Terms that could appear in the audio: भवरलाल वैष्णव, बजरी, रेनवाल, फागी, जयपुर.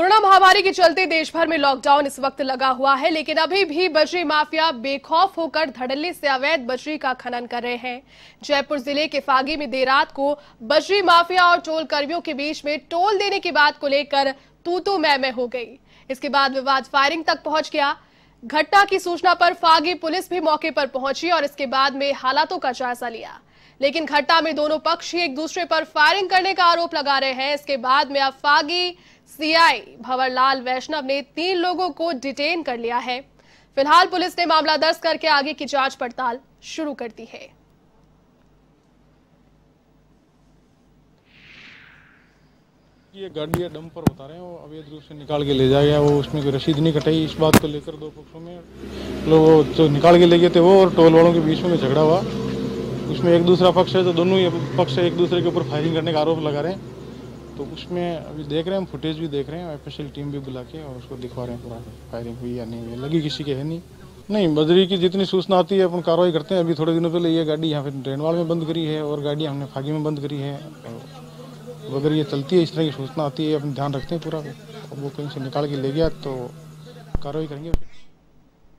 Corona महामारी के चलते देश भर में लॉकडाउन इस वक्त लगा हुआ है, लेकिन अभी भी बजरी माफिया बेखौफ होकर धड़ल्ले से अवैध बजरी का खनन कर रहे हैं। जयपुर जिले के फागी में देर रात को बजरी माफिया और टोल कर्मियों के बीच में टोल देने की बात को लेकर तू मैं हो गई। इसके बाद विवाद फायरिंग तक पहुंच गया। घटना की सूचना पर फागी पुलिस भी मौके पर पहुंची और इसके बाद में हालातों का जायजा लिया, लेकिन घटना में दोनों पक्ष ही एक दूसरे पर फायरिंग करने का आरोप लगा रहे हैं। इसके बाद में अब फागी सीआई भवरलाल वैष्णव ने 3 लोगों को डिटेन कर लिया है। फिलहाल पुलिस ने मामला दर्ज करके आगे की जांच पड़ताल शुरू कर दी है। ये गाड़ी या डंपर उतारे हैं, वो अवैध रूप से निकाल के ले जाया गया। वो उसमें कोई रसीद नहीं कटाई। इस बात को लेकर दो पक्षों में लोग जो निकाल के ले गए थे वो और टोल वालों के बीच में झगड़ा हुआ। उसमें एक दूसरा पक्ष है तो दोनों ही पक्ष एक दूसरे के ऊपर फायरिंग करने का आरोप लगा रहे हैं। तो उसमें अभी देख रहे हैं, फुटेज भी देख रहे हैं, स्पेशल टीम भी बुला के और उसको दिखवा रहे हैं पूरा फायरिंग हुई या नहीं हुई। लगी किसी के है नहीं। बजरी की जितनी सूचना आती है अपन कार्रवाई करते हैं। अभी थोड़े दिनों पहले ये गाड़ी यहाँ पे रेनवाल में बंद करी है और गाड़ी हमने फागी में बंद करी है। अगर ये चलती है, इस तरह की सूचना आती है, अपन ध्यान रखते हैं पूरा। वो कहीं से निकाल के ले गया तो कार्रवाई करेंगे।